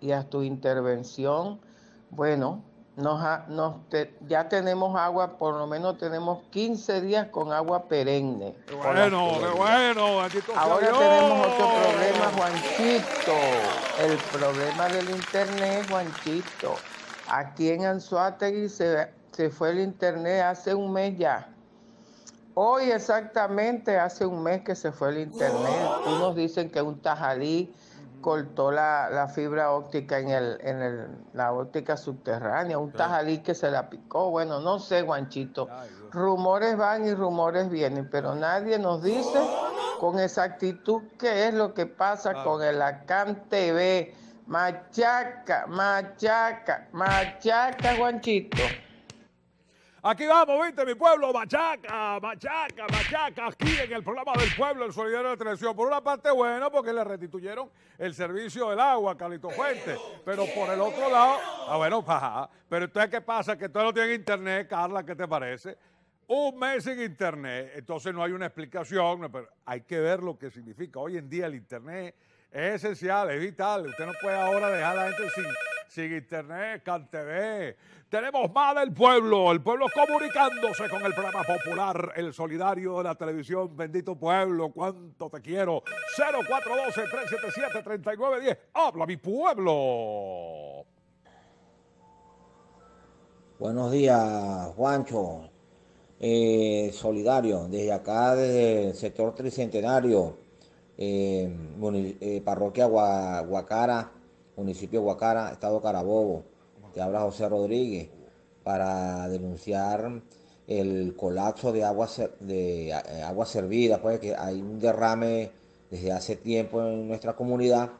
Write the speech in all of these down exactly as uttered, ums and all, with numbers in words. y a tu intervención, bueno, nos ha, nos te, ya tenemos agua, por lo menos tenemos quince días con agua perenne. ¡Qué bueno, qué bueno! Ahora tenemos otro problema, Juanchito. El problema del internet, Juanchito. Aquí en Anzoátegui se, se fue el internet hace un mes ya. Hoy exactamente hace un mes que se fue el internet. Unos dicen que un tajalí cortó la, la fibra óptica en, el, en el, la óptica subterránea, un tajalí que se la picó. Bueno, no sé, Juanchito. Rumores van y rumores vienen, pero nadie nos dice con exactitud qué es lo que pasa con el CANTV. Machaca, machaca, machaca, Juanchito. Aquí vamos, viste, mi pueblo, machaca, machaca, machaca, aquí en el programa del pueblo, el Solidario de la Televisión. Por una parte, bueno, porque le restituyeron el servicio del agua, Carlito Fuentes, pero por el otro lado, ah, bueno, ajá, pero entonces, ¿qué pasa? Que todos no tienen internet, Carla, ¿qué te parece? Un mes sin internet, entonces no hay una explicación, pero hay que ver lo que significa. Hoy en día el internet es esencial, es vital, usted no puede ahora dejar a la gente sin... sin internet, CANTV. Tenemos más del pueblo, el pueblo comunicándose con el programa popular, el Solidario de la Televisión. Bendito pueblo, cuánto te quiero. cero cuatro uno dos, tres siete siete, tres nueve uno cero. Habla mi pueblo. Buenos días, Juancho. Eh, Solidario, desde acá, desde el sector Tricentenario, eh, eh, parroquia Gua, Guacara, municipio de Guacara, estado Carabobo. Te habla José Rodríguez para denunciar el colapso de agua, de agua servida, pues que hay un derrame desde hace tiempo en nuestra comunidad.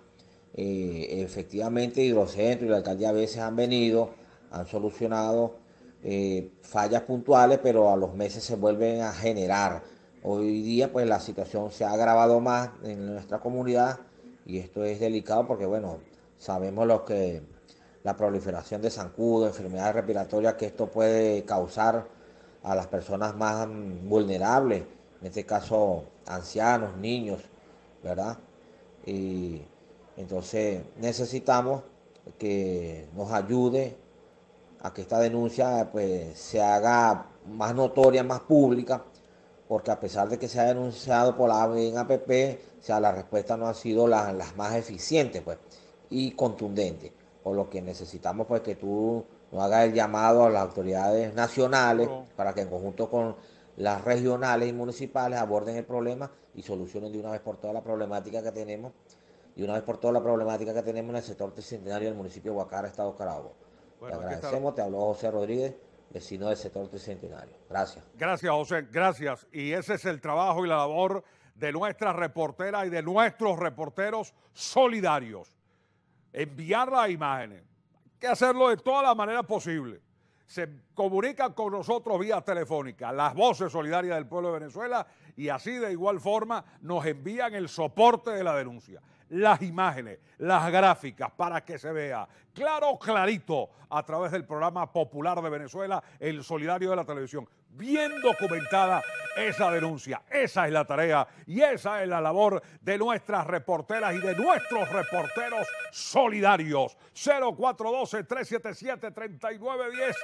Eh, efectivamente, Hidrocentro y la alcaldía a veces han venido, han solucionado eh, fallas puntuales, pero a los meses se vuelven a generar. Hoy día, pues la situación se ha agravado más en nuestra comunidad y esto es delicado porque, bueno, sabemos lo que la proliferación de zancudos, enfermedades respiratorias que esto puede causar a las personas más vulnerables, en este caso ancianos, niños, ¿verdad? Y entonces necesitamos que nos ayude a que esta denuncia pues, se haga más notoria, más pública, porque a pesar de que se ha denunciado por la A P P, o sea, la respuesta no ha sido la, las más eficientes, pues. Y contundente, por lo que necesitamos pues que tú nos hagas el llamado a las autoridades nacionales no. para que en conjunto con las regionales y municipales aborden el problema y solucionen de una vez por todas la problemática que tenemos y una vez por todas la problemática que tenemos en el sector tricentenario del municipio de Guacara, estado Carabobo. Bueno, te agradecemos, te habló José Rodríguez, vecino del sector tricentenario. Gracias. Gracias, José, gracias. Y ese es el trabajo y la labor de nuestras reporteras y de nuestros reporteros solidarios. Enviar las imágenes, hay que hacerlo de todas las maneras posibles. Se comunican con nosotros vía telefónica, las voces solidarias del pueblo de Venezuela, y así de igual forma nos envían el soporte de la denuncia, las imágenes, las gráficas, para que se vea claro, clarito, a través del programa popular de Venezuela, el Solidario de la Televisión. Bien documentada esa denuncia, esa es la tarea y esa es la labor de nuestras reporteras y de nuestros reporteros solidarios. cero cuatro uno dos, tres siete siete, tres nueve uno cero.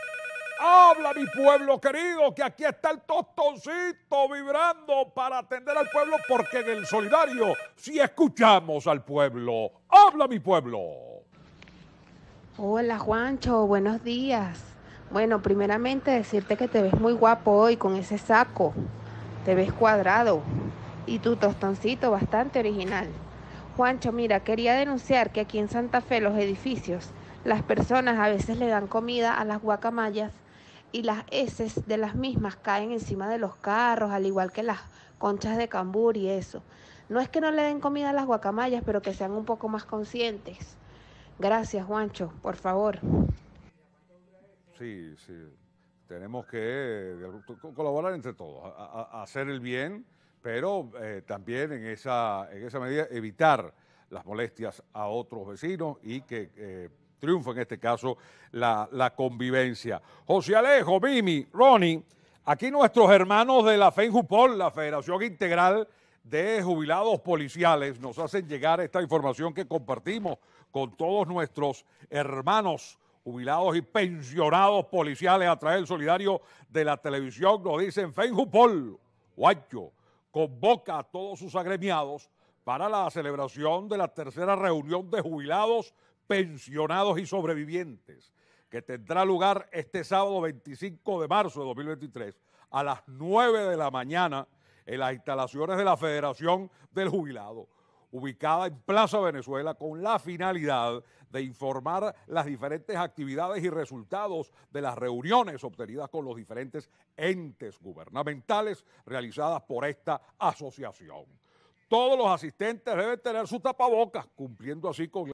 Habla mi pueblo querido, que aquí está el tostoncito vibrando para atender al pueblo, porque en el Solidario sí escuchamos al pueblo. Habla mi pueblo. Hola Juancho, buenos días. Bueno, primeramente decirte que te ves muy guapo hoy con ese saco, te ves cuadrado y tu tostoncito bastante original. Juancho, mira, quería denunciar que aquí en Santa Fe los edificios, las personas a veces le dan comida a las guacamayas y las heces de las mismas caen encima de los carros, al igual que las conchas de cambur y eso. No es que no le den comida a las guacamayas, pero que sean un poco más conscientes. Gracias, Juancho, por favor. Sí, sí, tenemos que eh, colaborar entre todos, a, a hacer el bien, pero eh, también en esa, en esa medida evitar las molestias a otros vecinos y que eh, triunfa en este caso la, la convivencia. José Alejo, Mimi, Ronnie, aquí nuestros hermanos de la FENJUPOL, la Federación Integral de Jubilados Policiales, nos hacen llegar esta información que compartimos con todos nuestros hermanos jubilados y pensionados policiales a través del Solidario de la televisión. Nos dicen: FENJUPOL, Guacho, convoca a todos sus agremiados para la celebración de la tercera reunión de jubilados, pensionados y sobrevivientes, que tendrá lugar este sábado veinticinco de marzo de dos mil veintitrés a las nueve de la mañana en las instalaciones de la Federación del Jubilado, ubicada en Plaza Venezuela, con la finalidad de informar las diferentes actividades y resultados de las reuniones obtenidas con los diferentes entes gubernamentales realizadas por esta asociación. Todos los asistentes deben tener su tapabocas, cumpliendo así con